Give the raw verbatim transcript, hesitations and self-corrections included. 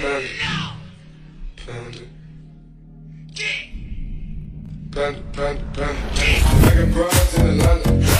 Panda. Panda. Panda, panda, panda. I got broads in Atlanta.